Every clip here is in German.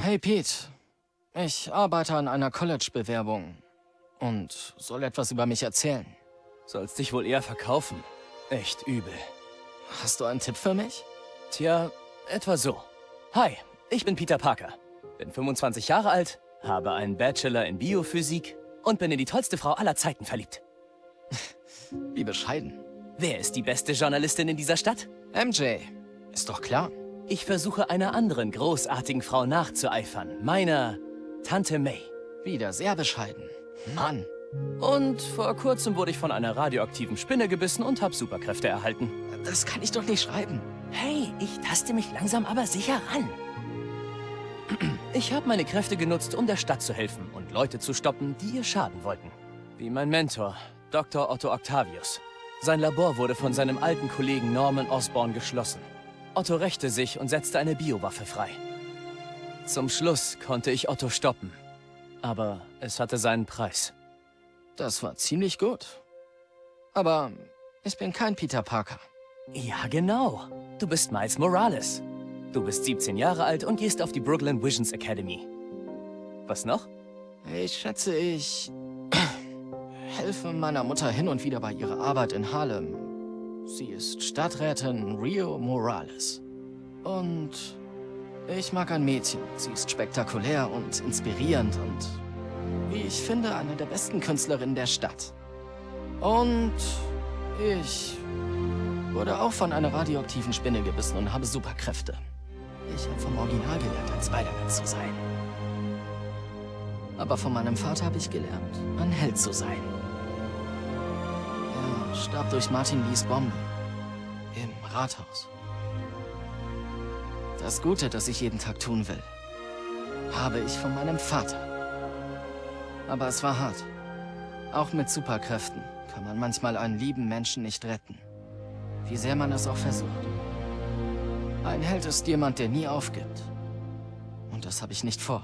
Hey Pete, ich arbeite an einer College-Bewerbung und soll etwas über mich erzählen. Sollst dich wohl eher verkaufen. Echt übel. Hast du einen Tipp für mich? Tja, etwa so. Hi, ich bin Peter Parker, bin 25 Jahre alt, habe einen Bachelor in Biophysik und bin in die tollste Frau aller Zeiten verliebt. Wie bescheiden. Wer ist die beste Journalistin in dieser Stadt? MJ. Ist doch klar. Ich versuche einer anderen großartigen Frau nachzueifern, meiner Tante May. Wieder sehr bescheiden. Mann. Und vor kurzem wurde ich von einer radioaktiven Spinne gebissen und habe Superkräfte erhalten. Das kann ich doch nicht schreiben. Hey, ich taste mich langsam aber sicher ran. Ich habe meine Kräfte genutzt, um der Stadt zu helfen und Leute zu stoppen, die ihr schaden wollten. Wie mein Mentor, Dr. Otto Octavius. Sein Labor wurde von seinem alten Kollegen Norman Osborn geschlossen. Otto rächte sich und setzte eine Biowaffe frei. Zum Schluss konnte ich Otto stoppen. Aber es hatte seinen Preis. Das war ziemlich gut. Aber ich bin kein Peter Parker. Ja, genau. Du bist Miles Morales. Du bist 17 Jahre alt und gehst auf die Brooklyn Visions Academy. Was noch? Ich schätze, ich helfe meiner Mutter hin und wieder bei ihrer Arbeit in Harlem. Sie ist Stadträtin Rio Morales. Und ich mag ein Mädchen. Sie ist spektakulär und inspirierend und, wie ich finde, eine der besten Künstlerinnen der Stadt. Und ich wurde auch von einer radioaktiven Spinne gebissen und habe Superkräfte. Ich habe vom Original gelernt, ein Spider-Man zu sein. Aber von meinem Vater habe ich gelernt, ein Held zu sein. Er starb durch Martin Lees Bombe. Im Rathaus. Das Gute, das ich jeden Tag tun will, habe ich von meinem Vater. Aber es war hart. Auch mit Superkräften kann man manchmal einen lieben Menschen nicht retten. Wie sehr man es auch versucht. Ein Held ist jemand, der nie aufgibt. Und das habe ich nicht vor.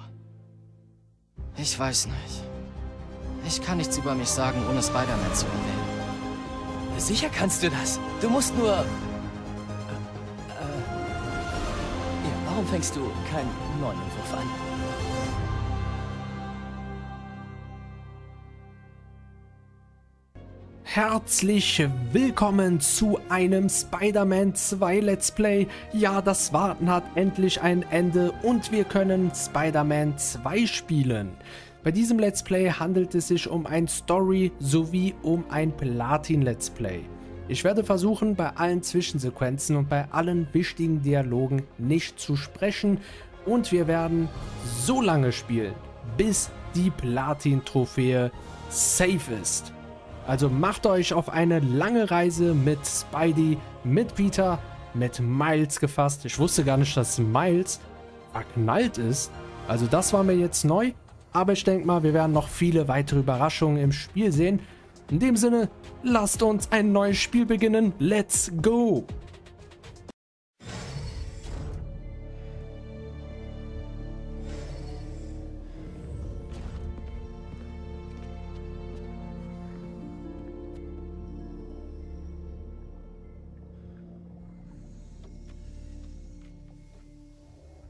Ich weiß nicht. Ich kann nichts über mich sagen, ohne Spider-Man zu erwähnen. Sicher kannst du das. Du musst nur... Ja, warum fängst du keinen neuen Entwurf an? Herzlich willkommen zu einem Spider-Man 2 Let's Play. Ja, das Warten hat endlich ein Ende und wir können Spider-Man 2 spielen. Bei diesem Let's Play handelt es sich um ein Story- sowie um ein Platin-Let's Play. Ich werde versuchen, bei allen Zwischensequenzen und bei allen wichtigen Dialogen nicht zu sprechen und wir werden so lange spielen, bis die Platin-Trophäe safe ist. Also macht euch auf eine lange Reise mit Spidey, mit Peter, mit Miles gefasst. Ich wusste gar nicht, dass Miles verknallt ist. Also das war mir jetzt neu. Aber ich denke mal, wir werden noch viele weitere Überraschungen im Spiel sehen. In dem Sinne, lasst uns ein neues Spiel beginnen. Let's go!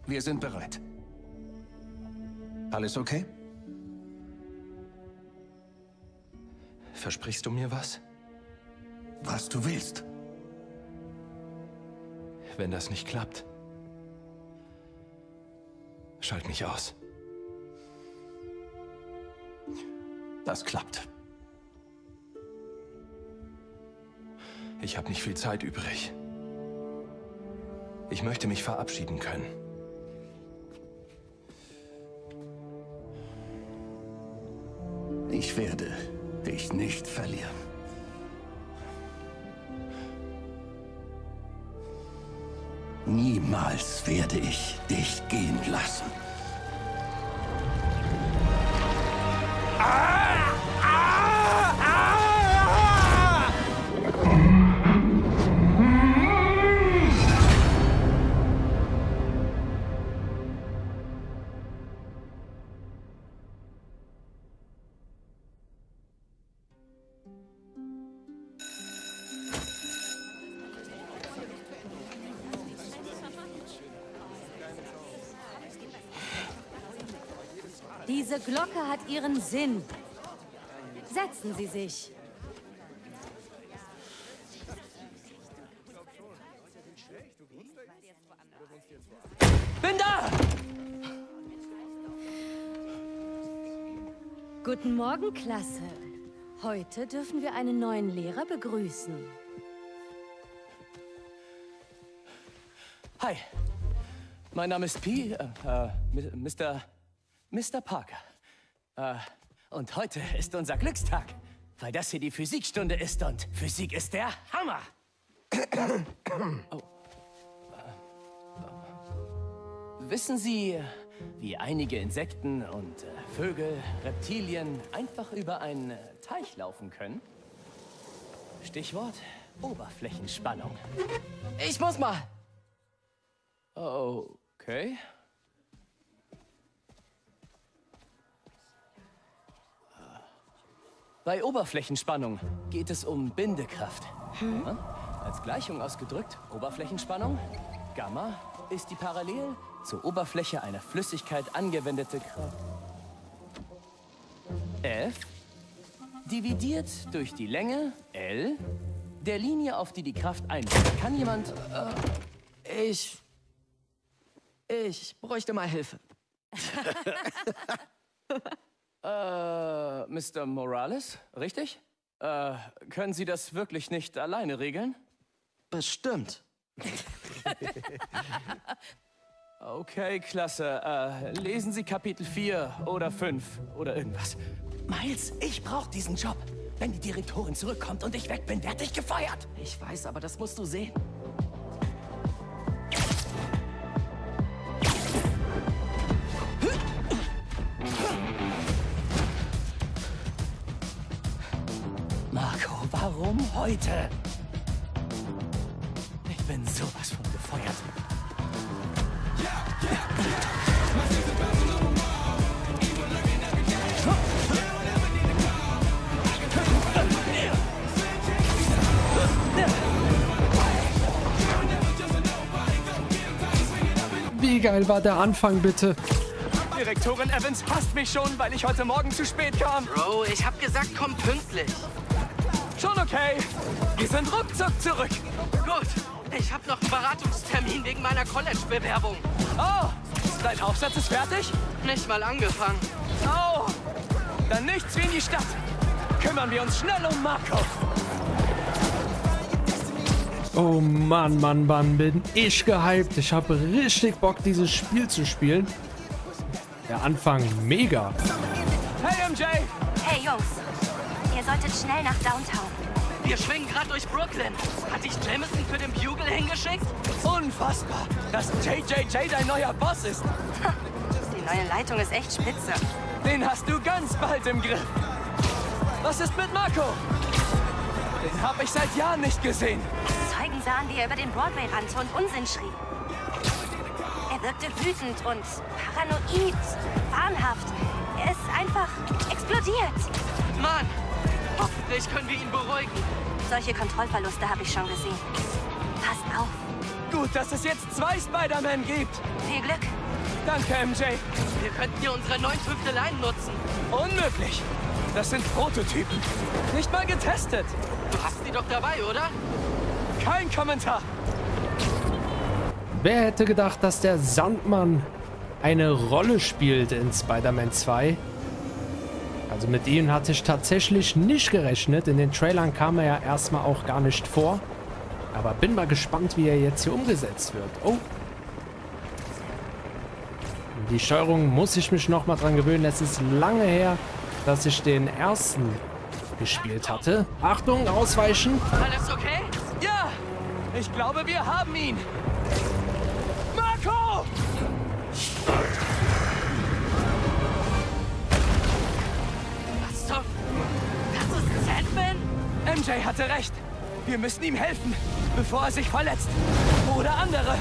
Wir sind bereit. Alles okay? Versprichst du mir was? Was du willst. Wenn das nicht klappt, schalt mich aus. Das klappt. Ich habe nicht viel Zeit übrig. Ich möchte mich verabschieden können. Ich werde dich nicht verlieren. Niemals werde ich dich gehen lassen. Diese Glocke hat ihren Sinn. Setzen Sie sich. Bin da! Guten Morgen, Klasse. Heute dürfen wir einen neuen Lehrer begrüßen. Hi. Mein Name ist Mr. Parker. Und heute ist unser Glückstag, weil das hier die Physikstunde ist und Physik ist der Hammer. Oh. Wissen Sie, wie einige Insekten und Vögel, Reptilien einfach über einen Teich laufen können? Stichwort Oberflächenspannung. Ich muss mal! Okay. Bei Oberflächenspannung geht es um Bindekraft. Hm? Als Gleichung ausgedrückt, Oberflächenspannung, Gamma, ist die parallel zur Oberfläche einer Flüssigkeit angewendete Kraft F dividiert durch die Länge L der Linie, auf die die Kraft einwirkt. Kann jemand... Ich bräuchte mal Hilfe. Mr. Morales, richtig? Können Sie das wirklich nicht alleine regeln? Bestimmt. Okay, klasse. Lesen Sie Kapitel 4 oder 5 oder irgendwas. Miles, ich brauche diesen Job. Wenn die Direktorin zurückkommt und ich weg bin, werde ich gefeuert. Ich weiß, aber das musst du sehen. Marko, warum heute? Ich bin sowas von gefeuert. Wie geil war der Anfang, bitte? Direktorin Evans hasst mich schon, weil ich heute Morgen zu spät kam. Bro, ich hab gesagt, komm pünktlich. Schon okay. Wir sind ruckzuck zurück. Gut. Ich habe noch einen Beratungstermin wegen meiner College-Bewerbung. Oh, dein Aufsatz ist fertig? Nicht mal angefangen. Oh, dann nichts wie in die Stadt. Kümmern wir uns schnell um Marko. Oh Mann, bin ich gehypt. Ich habe richtig Bock, dieses Spiel zu spielen. Der Anfang mega. Hey MJ. Hey Jungs, ihr solltet schnell nach Downtown. Wir schwingen gerade durch Brooklyn. Hat dich Jameson für den Bugle hingeschickt? Unfassbar, dass JJJ dein neuer Boss ist. Die neue Leitung ist echt spitze. Den hast du ganz bald im Griff. Was ist mit Marko? Den habe ich seit Jahren nicht gesehen. Zeugen sahen, wie er über den Broadway rannte und Unsinn schrie. Er wirkte wütend und paranoid, wahnhaft. Er ist einfach explodiert. Mann! Hoffentlich können wir ihn beruhigen. Solche Kontrollverluste habe ich schon gesehen. Passt auf. Gut, dass es jetzt 2 Spider-Man gibt. Viel Glück. Danke, MJ. Wir könnten hier unsere 9 Tüfteleien nutzen. Unmöglich. Das sind Prototypen. Nicht mal getestet. Du hast die doch dabei, oder? Kein Kommentar. Wer hätte gedacht, dass der Sandmann eine Rolle spielt in Spider-Man 2? Also mit ihm hatte ich tatsächlich nicht gerechnet. In den Trailern kam er ja erstmal auch gar nicht vor. Aber bin mal gespannt, wie er jetzt hier umgesetzt wird. Oh. Die Steuerung muss ich mich nochmal dran gewöhnen. Es ist lange her, dass ich den ersten gespielt hatte. Achtung, ausweichen. Alles okay? Ja, ich glaube, wir haben ihn. Marko! MJ hatte recht. Wir müssen ihm helfen, bevor er sich verletzt. Oder andere.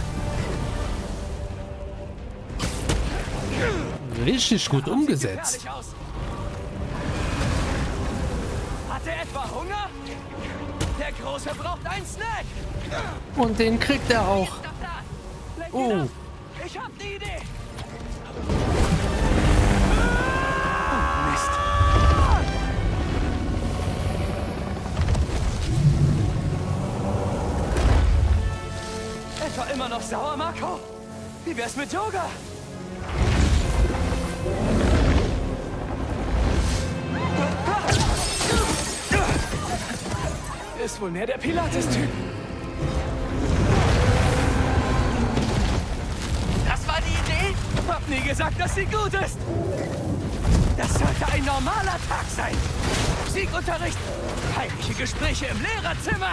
Richtig gut umgesetzt. Hat er etwa Hunger? Der Große braucht einen Snack. Und den kriegt er auch. Oh. Ich hab die Idee. sauer, Marko? Wie wär's mit Yoga? Ist wohl mehr der Pilates-Typ. Das war die Idee? Hab nie gesagt, dass sie gut ist. Das sollte ein normaler Tag sein. Musikunterricht, heimliche Gespräche im Lehrerzimmer.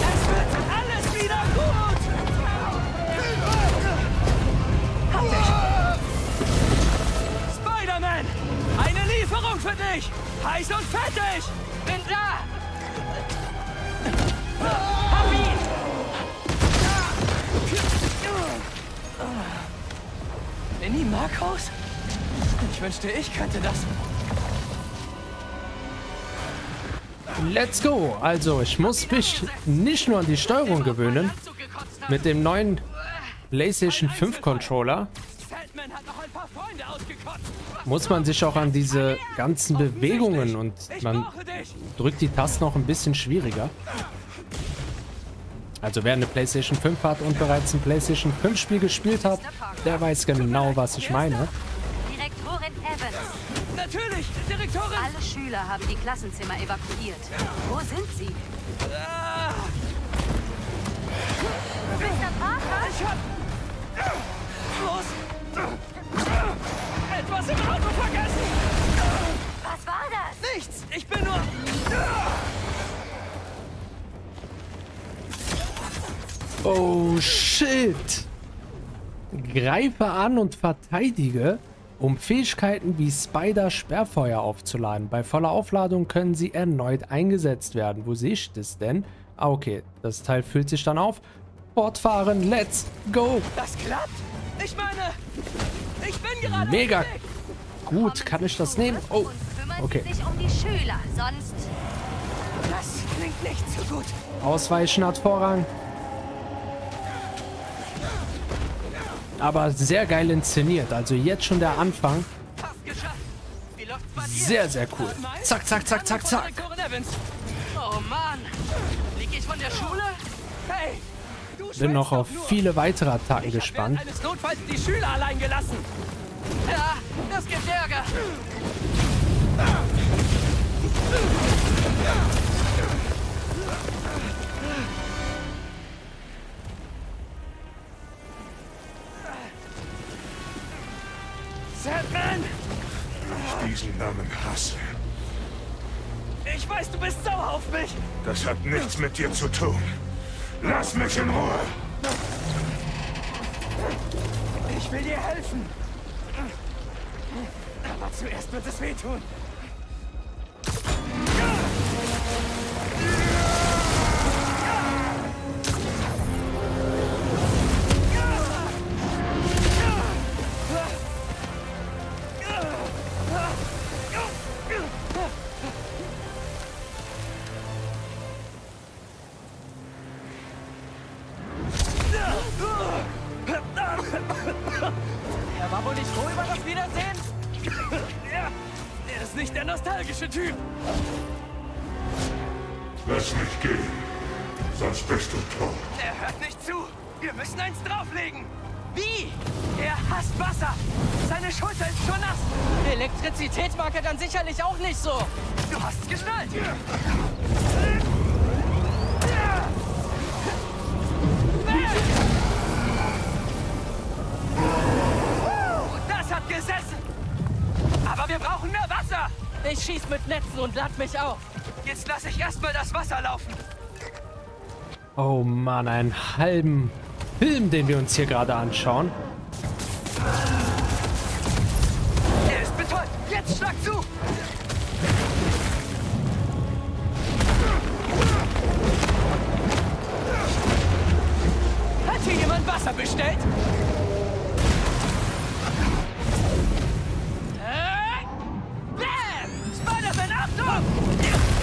Es wird alles wieder gut. Hab dich. Spider-Man, eine Lieferung für dich. Heiß und fettig. Bin da. Hab ihn. Wenn die Markus? Ich wünschte, ich könnte das. Let's go! Also, ich muss mich nicht nur an die Steuerung gewöhnen. Mit dem neuen PlayStation 5 Controller muss man sich auch an diese ganzen Bewegungen und man drückt die Tasten noch ein bisschen schwieriger. Also wer eine PlayStation 5 hat und bereits ein PlayStation 5 Spiel gespielt hat, der weiß genau, was ich meine. Direktorin Evans. Natürlich, Direktorin! Alle Schüler haben die Klassenzimmer evakuiert. Wo sind sie? Mr. Parker? Ich hab... etwas im Auto vergessen! Was war das? Nichts! Ich bin nur... Oh, shit! Greife an und verteidige, um Fähigkeiten wie Spider-Sperrfeuer aufzuladen. Bei voller Aufladung können sie erneut eingesetzt werden. Wo sehe ich das denn? Ah, okay. Das Teil füllt sich dann auf. Fortfahren, let's go! Das klappt? Ich meine, ich bin gerade mega gut. Kann ich das nehmen? Oh, okay. Das klingt nicht so gut. Ausweichen hat Vorrang. Aber sehr geil inszeniert. Also jetzt schon der Anfang. Sehr, sehr cool. Zack, zack, zack, zack, zack. Oh Mann. Lieg ich von der Schule? Hey. Bin noch auf viele weitere Attacken gespannt. Ich hab eines Notfalls die Schüler allein gelassen. Ja, das gibt Ärger. Sandman! Diesen Namen hasse. Ich weiß, du bist sauer auf mich. Das hat nichts mit dir zu tun. Lass mich in Ruhe! Ich will dir helfen! Aber zuerst wird es wehtun! Typ. Lass mich gehen, sonst bist du tot. Er hört nicht zu. Wir müssen eins drauflegen. Wie? Er hasst Wasser. Seine Schulter ist schon nass. Elektrizität mag er dann sicherlich auch nicht so. Du hast geschnallt. Das hat gesessen. Aber wir brauchen mehr Wasser. Ich schieß mit Netzen und lad mich auf. Jetzt lasse ich erstmal das Wasser laufen. Oh Mann, einen halben Film, den wir uns hier gerade anschauen. Er ist betäubt. Jetzt schlag zu. Hat hier jemand Wasser bestellt?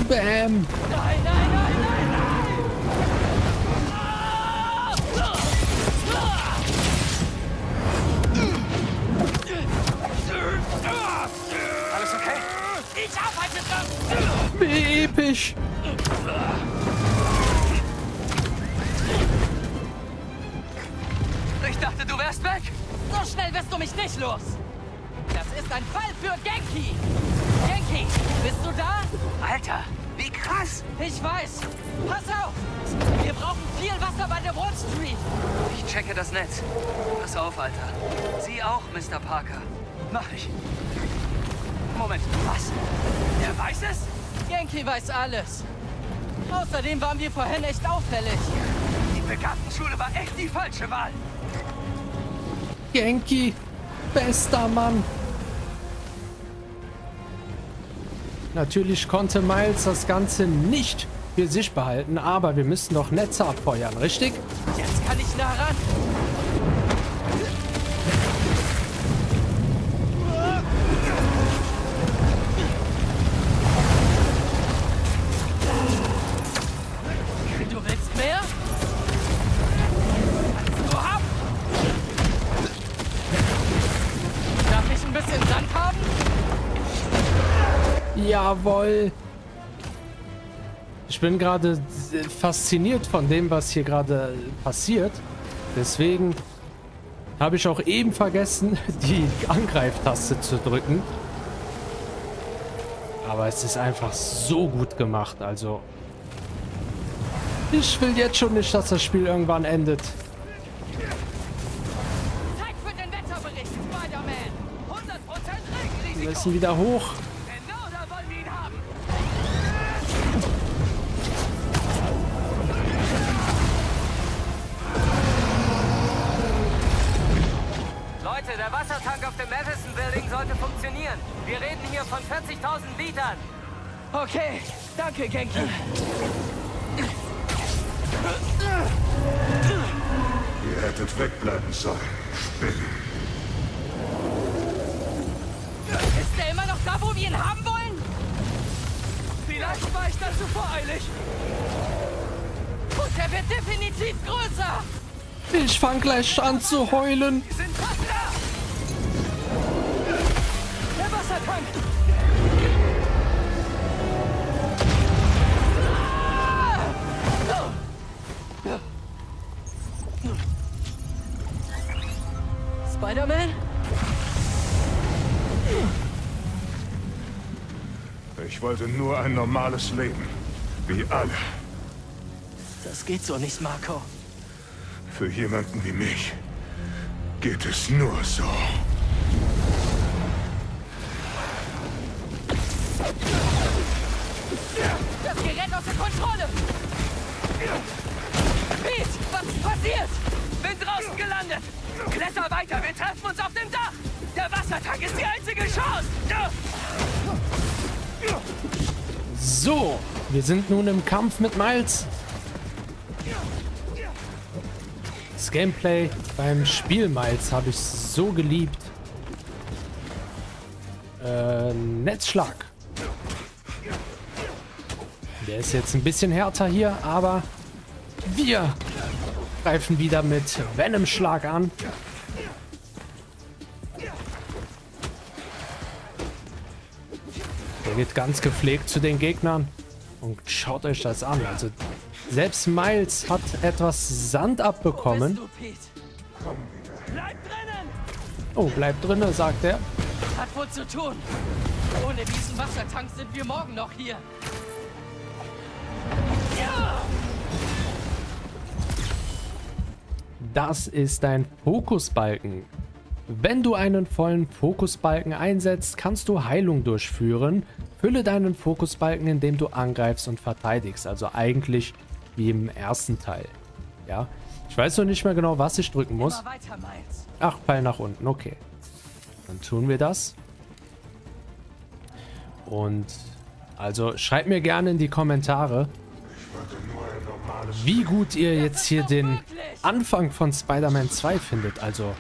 Bam! Nein, nein, nein, nein, nein! Alles okay? Ich arbeite dran! Wie episch! erst weg! So schnell wirst du mich nicht los! Das ist ein Fall für Genki! Genki, bist du da? Alter, wie krass! Ich weiß! Pass auf! Wir brauchen viel Wasser bei der Wall Street! Ich checke das Netz. Pass auf, Alter. Sie auch, Mr. Parker. Mach ich. Moment, was? Er weiß es? Genki weiß alles. Außerdem waren wir vorhin echt auffällig. Die Begabtenschule war echt die falsche Wahl. Genki, bester Mann. Natürlich konnte Miles das Ganze nicht für sich behalten, aber wir müssen doch Netze abfeuern, richtig? Jetzt kann ich nah ran. Jawohl. Ich bin gerade fasziniert von dem, was hier gerade passiert. Deswegen habe ich auch eben vergessen, die Angreiftaste zu drücken. Aber es ist einfach so gut gemacht. Also ich will jetzt schon nicht, dass das Spiel irgendwann endet. Zeit für den Wetterbericht, Spider-Man. 100% Risiko. Wir müssen wieder hoch. Der Wassertank auf dem Madison Building sollte funktionieren. Wir reden hier von 40.000 Litern. Okay, danke, Genki. Ihr hättet wegbleiben sollen, Spinnen. Ist er immer noch da, wo wir ihn haben wollen? Vielleicht war ich da zu voreilig. Und er wird definitiv größer. Ich fange gleich an zu heulen. Wir sind fast da. Der Wassertank! Spider-Man? Ich wollte nur ein normales Leben. Wie alle. Das geht so nicht, Marko. Für jemanden wie mich geht es nur so. Das Gerät außer Kontrolle! Pete, was ist passiert? Bin draußen gelandet! Kletter weiter, wir treffen uns auf dem Dach! Der Wassertank ist die einzige Chance! So, wir sind nun im Kampf mit Miles. Das Gameplay beim Spiel Miles habe ich so geliebt. Netzschlag. Der ist jetzt ein bisschen härter hier, aber wir greifen wieder mit Venom-Schlag an. Der geht ganz gepflegt zu den Gegnern und schaut euch das an. Also selbst Miles hat etwas Sand abbekommen. Oh, bleib drinnen, sagt er. Hat wohl zu tun. Ohne diesen Wassertank sind wir morgen noch hier. Das ist ein Fokusbalken. Wenn du einen vollen Fokusbalken einsetzt, kannst du Heilung durchführen. Fülle deinen Fokusbalken, indem du angreifst und verteidigst. Also eigentlich wie im ersten Teil. Ja, ich weiß noch nicht mehr genau, was ich drücken muss. Ach, Pfeil nach unten, okay. Dann tun wir das. Und also schreibt mir gerne in die Kommentare, wie gut ihr jetzt hier den Anfang von Spider-Man 2 findet. Also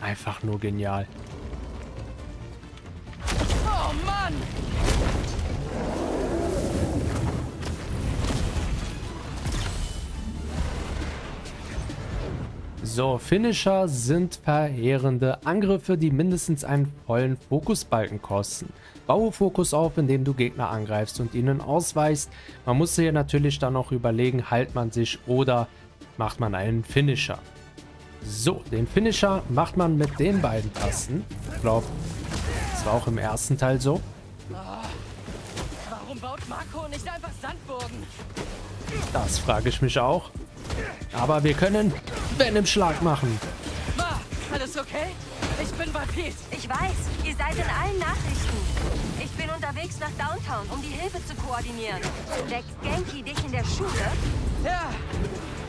einfach nur genial. Oh Mann! So, Finisher sind verheerende Angriffe, die mindestens einen vollen Fokusbalken kosten. Baue Fokus auf, indem du Gegner angreifst und ihnen ausweichst. Man muss hier natürlich dann noch überlegen, heilt man sich oder macht man einen Finisher. So, den Finisher macht man mit den beiden Tasten. Ich glaube, das war auch im ersten Teil so. Warum baut Marko nicht einfach Sandburgen? Das frage ich mich auch. Aber wir können Venom-Schlag machen. Ma, alles okay? Ich bin bei Pete. Ich weiß, ihr seid in allen Nachrichten. Ich bin unterwegs nach Downtown, um die Hilfe zu koordinieren. Deckt Genki dich in der Schule? Ja,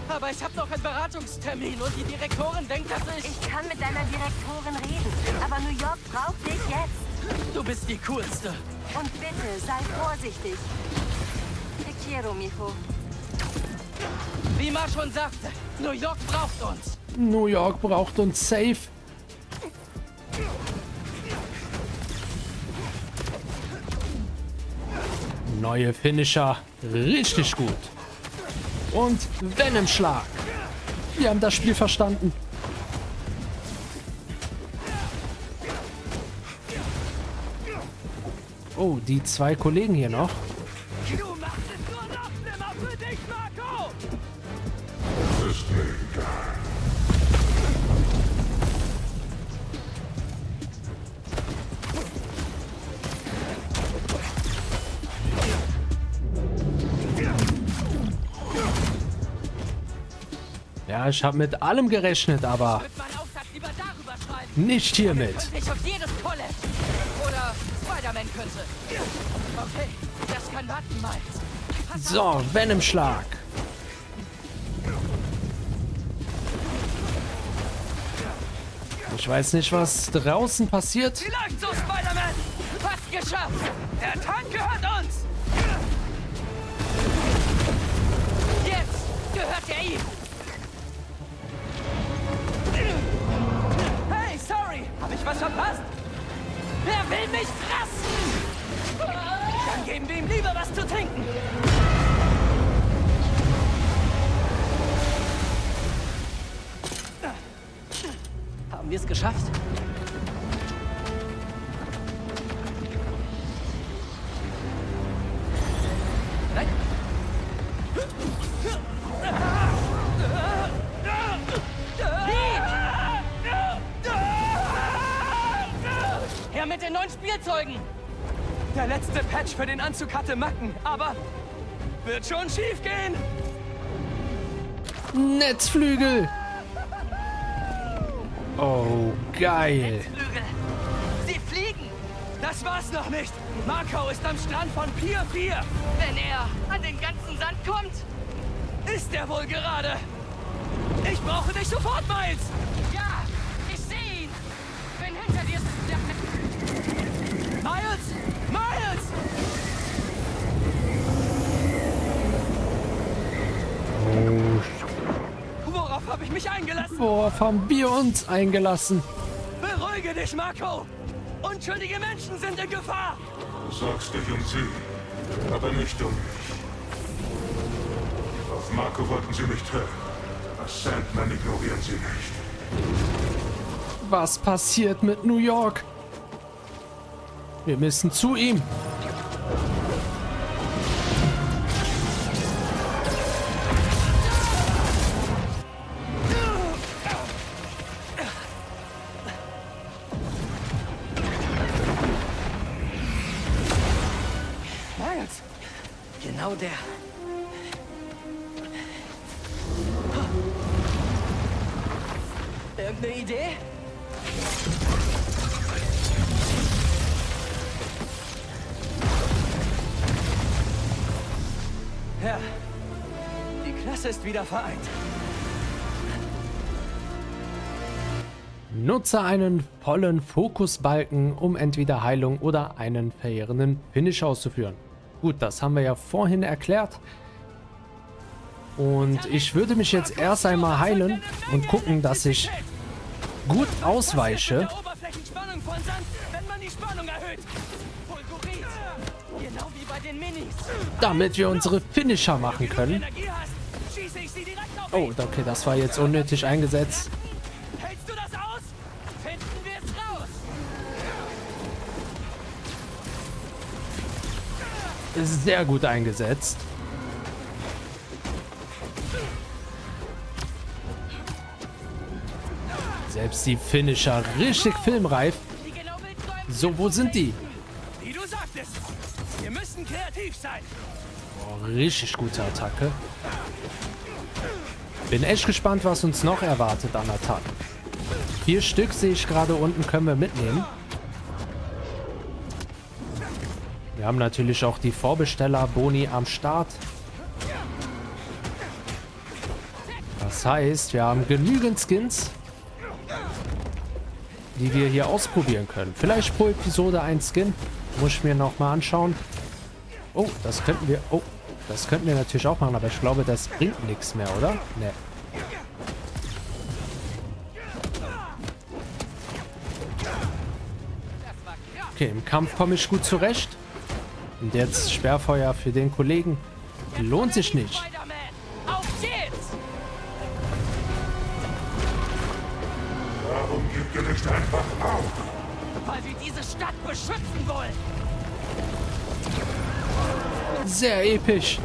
aber ich habe noch einen Beratungstermin und die Direktorin denkt, dass ich... Ich kann mit deiner Direktorin reden, aber New York braucht dich jetzt. Du bist die Coolste. Und bitte, sei vorsichtig. Te quiero, mijo. Wie Mar schon sagte, New York braucht uns. New York braucht uns safe. Neue Finisher. Richtig gut. Und Venom-Schlag. Wir haben das Spiel verstanden. Oh, die zwei Kollegen hier noch. Ja, ich habe mit allem gerechnet, aber nicht hiermit. Ich auf jedes College oder Spider-Man könnte. Okay, das kann warten, Miles. So, Venom-Schlag. Ich weiß nicht, was draußen passiert. Vielleicht so, Spider-Man. Fast geschafft. Der Tank gehört uns. Jetzt gehört er ihm. Hab ich was verpasst? Wer will mich fressen? Dann geben wir ihm lieber was zu trinken. Haben wir es geschafft? Nein. Mit den neuen Spielzeugen. Der letzte Patch für den Anzug hatte Macken, aber wird schon schief gehen. Netzflügel. Oh, geil. Netzflügel. Sie fliegen. Das war's noch nicht. Marko ist am Strand von Pier 4. Wenn er an den ganzen Sand kommt, ist er wohl gerade. Ich brauche dich sofort, Miles. Ja, ich sehe ihn. Bin hinter dir. Miles! Miles! Worauf habe ich mich eingelassen? Worauf haben wir uns eingelassen? Beruhige dich, Marko! Unschuldige Menschen sind in Gefahr! Du sorgst dich um sie, aber nicht um mich. Auf Marko wollten sie nicht hören. Als Sandman ignorieren sie nicht. Was passiert mit New York? Wir müssen zu ihm. Miles, genau der. Irgendeine Idee? Ja, die Klasse ist wieder vereint. Nutze einen vollen Fokusbalken, um entweder Heilung oder einen verheerenden Finish auszuführen. Gut, das haben wir ja vorhin erklärt. Und ich würde mich jetzt erst einmal heilen und gucken, dass ich gut ausweiche. Damit wir unsere Finisher machen können. Oh, okay, das war jetzt unnötig eingesetzt. Hältst du das aus? Finden wir es raus. Ist sehr gut eingesetzt. selbst die Finisher. Richtig filmreif. So, wo sind die? Wie du sagtest, wir müssen kreativ sein. Boah, richtig gute Attacke. Bin echt gespannt, was uns noch erwartet an Attacken. 4 Stück sehe ich gerade unten, können wir mitnehmen. Wir haben natürlich auch die Vorbesteller-Boni am Start. Das heißt, wir haben genügend Skins, die wir hier ausprobieren können. Vielleicht pro Episode ein Skin. Muss ich mir nochmal anschauen. Oh, das könnten wir... Oh, das könnten wir natürlich auch machen, aber ich glaube, das bringt nichts mehr, oder? Ne. Okay, im Kampf komme ich gut zurecht. Und jetzt Sperrfeuer für den Kollegen. Lohnt sich nicht. Warum gibt ihr nicht einfach auf? Weil wir diese Stadt beschützen wollen. Sehr episch.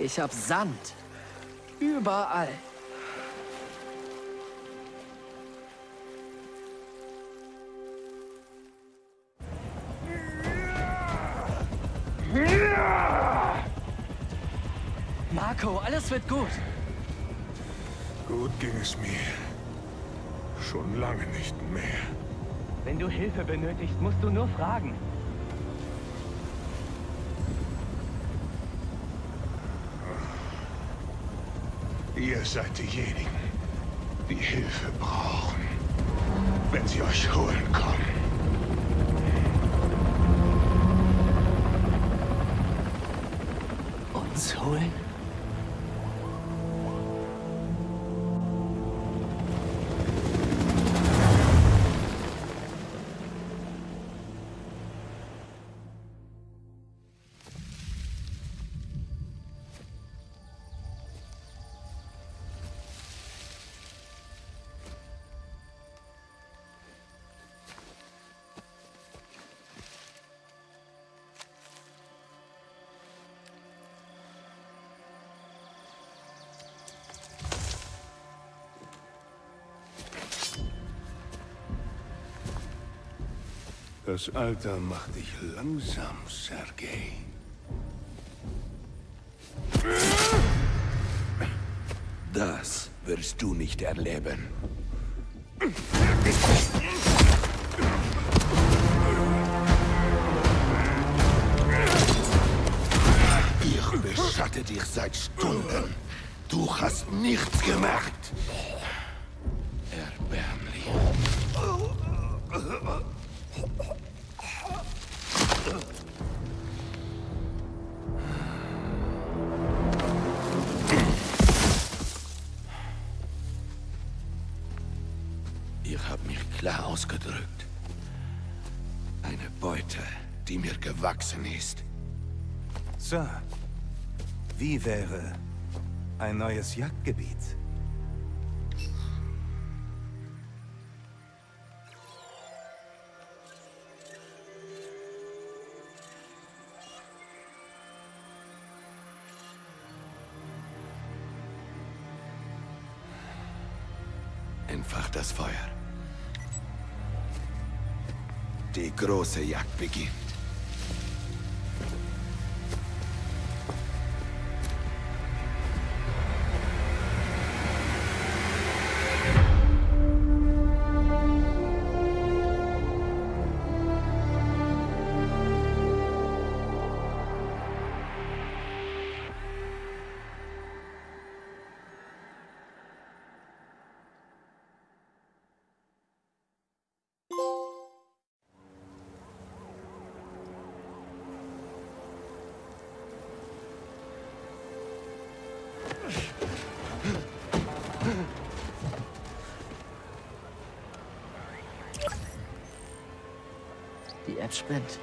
Ich hab Sand. Überall. Marko, alles wird gut. Gut ging es mir. Schon lange nicht mehr. Wenn du Hilfe benötigst, musst du nur fragen. Ihr seid diejenigen, die Hilfe brauchen, wenn sie euch holen kommen. Uns holen? Das Alter macht dich langsam, Sergei. Das wirst du nicht erleben. Ich beschatte dich seit Stunden. Du hast nichts gemacht. Erbärmlich. Ihr habt mich klar ausgedrückt. Eine Beute, die mir gewachsen ist. Sir, wie wäre ein neues Jagdgebiet? Entfacht das Feuer. Die große Jagd beginnt. Zeit spinnt.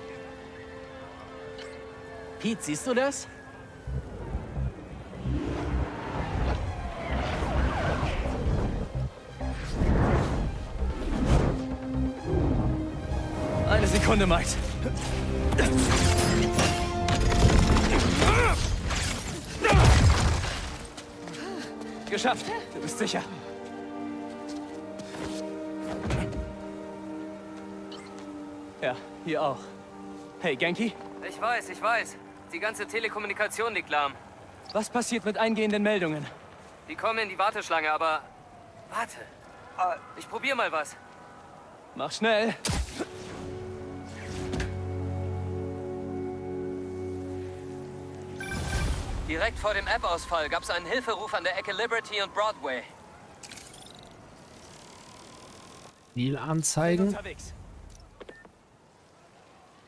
Pete, siehst du das? Eine Sekunde, Mike. Geschafft. Du bist sicher. Ja, hier auch. Hey, Genki? Ich weiß, ich weiß. Die ganze Telekommunikation liegt lahm. Was passiert mit eingehenden Meldungen? Die kommen in die Warteschlange, aber... Warte. Ich probier mal was. Mach schnell. Direkt vor dem App-Ausfall gab es einen Hilferuf an der Ecke Liberty und Broadway. Deal anzeigen.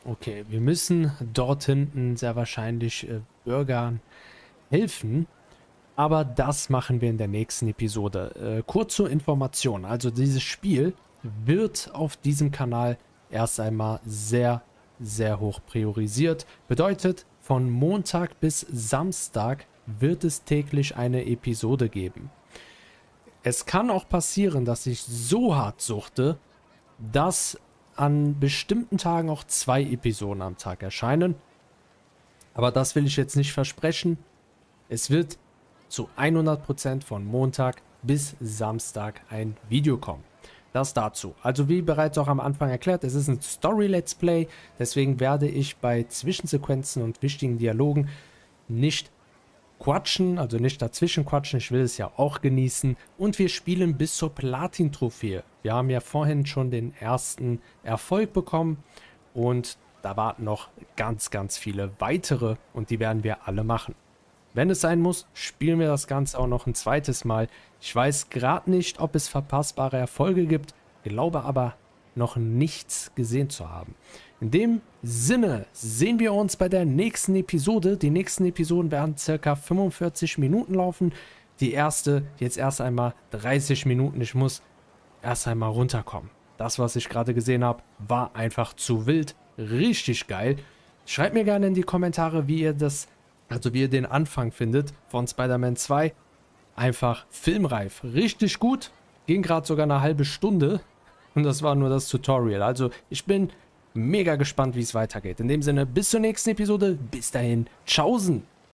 Okay, wir müssen dort hinten sehr wahrscheinlich Bürgern helfen. Aber das machen wir in der nächsten Episode. Kurz zur Information. Also dieses Spiel wird auf diesem Kanal erst einmal sehr, sehr hoch priorisiert. Bedeutet... Von Montag bis Samstag wird es täglich eine Episode geben. Es kann auch passieren, dass ich so hart suchte, dass an bestimmten Tagen auch 2 Episoden am Tag erscheinen. Aber das will ich jetzt nicht versprechen. Es wird zu 100% von Montag bis Samstag ein Video kommen. Das dazu. Also wie bereits auch am Anfang erklärt, es ist ein Story-Let's Play, deswegen werde ich bei Zwischensequenzen und wichtigen Dialogen nicht quatschen, also nicht dazwischen quatschen, ich will es ja auch genießen. Und wir spielen bis zur Platin-Trophäe. Wir haben ja vorhin schon den ersten Erfolg bekommen und da warten noch ganz, ganz viele weitere und die werden wir alle machen. Wenn es sein muss, spielen wir das Ganze auch noch ein zweites Mal. Ich weiß gerade nicht, ob es verpassbare Erfolge gibt, glaube aber noch nichts gesehen zu haben. In dem Sinne sehen wir uns bei der nächsten Episode. Die nächsten Episoden werden ca. 45 Minuten laufen. Die erste jetzt erst einmal 30 Minuten. Ich muss erst einmal runterkommen. Das, was ich gerade gesehen habe, war einfach zu wild. Richtig geil. Schreibt mir gerne in die Kommentare, wie ihr das... Also wie ihr den Anfang findet von Spider-Man 2. Einfach filmreif. Richtig gut. Ging gerade sogar eine halbe Stunde. Und das war nur das Tutorial. Also ich bin mega gespannt, wie es weitergeht. In dem Sinne, bis zur nächsten Episode. Bis dahin. Tschaußen.